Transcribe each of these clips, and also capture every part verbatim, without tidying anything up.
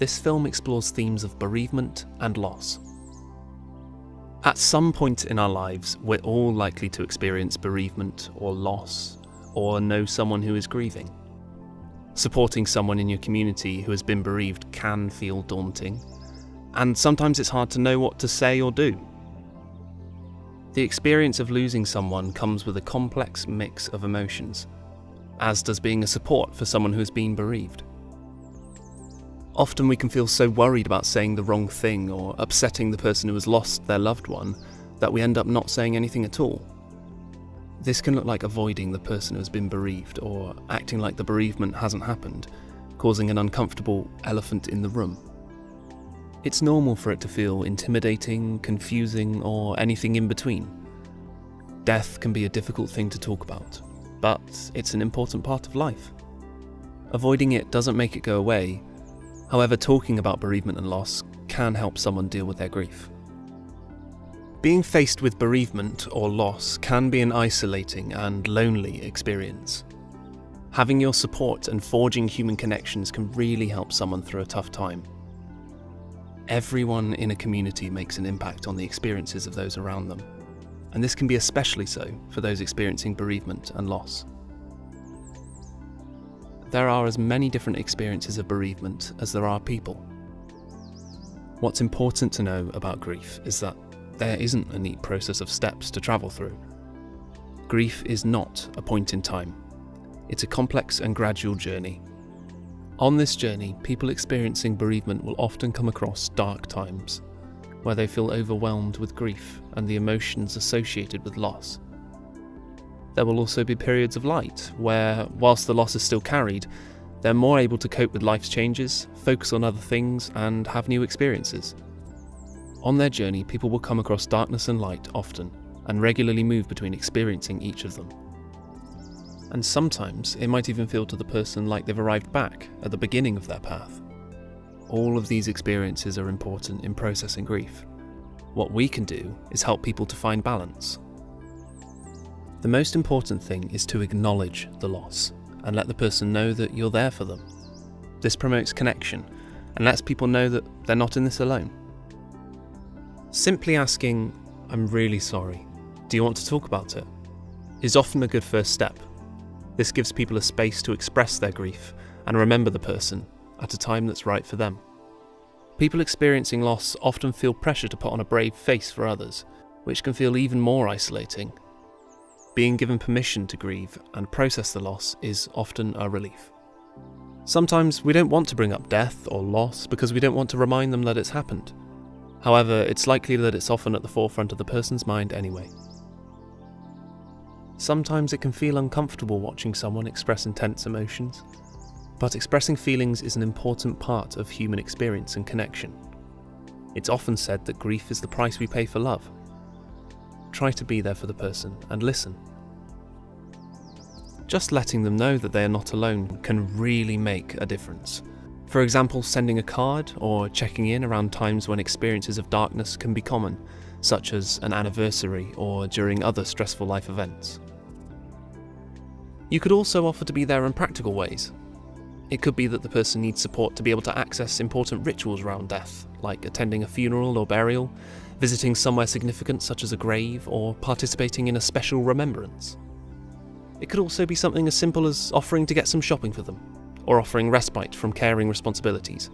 this film explores themes of bereavement and loss. At some point in our lives, we're all likely to experience bereavement or loss, or know someone who is grieving. Supporting someone in your community who has been bereaved can feel daunting, and sometimes it's hard to know what to say or do. The experience of losing someone comes with a complex mix of emotions, as does being a support for someone who has been bereaved. Often we can feel so worried about saying the wrong thing or upsetting the person who has lost their loved one that we end up not saying anything at all. This can look like avoiding the person who has been bereaved or acting like the bereavement hasn't happened, causing an uncomfortable elephant in the room. It's normal for it to feel intimidating, confusing, or anything in between. Death can be a difficult thing to talk about, but it's an important part of life. Avoiding it doesn't make it go away. However, talking about bereavement and loss can help someone deal with their grief. Being faced with bereavement or loss can be an isolating and lonely experience. Having your support and forging human connections can really help someone through a tough time. Everyone in a community makes an impact on the experiences of those around them, and this can be especially so for those experiencing bereavement and loss. There are as many different experiences of bereavement as there are people. What's important to know about grief is that there isn't a neat process of steps to travel through. Grief is not a point in time. It's a complex and gradual journey. On this journey, people experiencing bereavement will often come across dark times, where they feel overwhelmed with grief and the emotions associated with loss. There will also be periods of light where, whilst the loss is still carried, they're more able to cope with life's changes, focus on other things, and have new experiences. On their journey, people will come across darkness and light often, and regularly move between experiencing each of them. And sometimes, it might even feel to the person like they've arrived back at the beginning of their path. All of these experiences are important in processing grief. What we can do is help people to find balance. The most important thing is to acknowledge the loss and let the person know that you're there for them. This promotes connection and lets people know that they're not in this alone. Simply asking, "I'm really sorry, do you want to talk about it?" is often a good first step. This gives people a space to express their grief and remember the person at a time that's right for them. People experiencing loss often feel pressure to put on a brave face for others, which can feel even more isolating. Being given permission to grieve and process the loss is often a relief. Sometimes we don't want to bring up death or loss because we don't want to remind them that it's happened. However, it's likely that it's often at the forefront of the person's mind anyway. Sometimes it can feel uncomfortable watching someone express intense emotions, but expressing feelings is an important part of human experience and connection. It's often said that grief is the price we pay for love. Try to be there for the person and listen. Just letting them know that they are not alone can really make a difference. For example, sending a card or checking in around times when experiences of darkness can be common, such as an anniversary or during other stressful life events. You could also offer to be there in practical ways. It could be that the person needs support to be able to access important rituals around death, like attending a funeral or burial, visiting somewhere significant such as a grave, or participating in a special remembrance. It could also be something as simple as offering to get some shopping for them, or offering respite from caring responsibilities.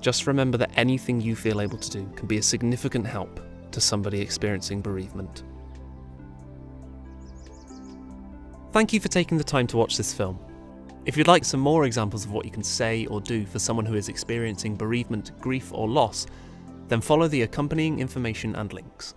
Just remember that anything you feel able to do can be a significant help to somebody experiencing bereavement. Thank you for taking the time to watch this film. If you'd like some more examples of what you can say or do for someone who is experiencing bereavement, grief, or loss, then follow the accompanying information and links.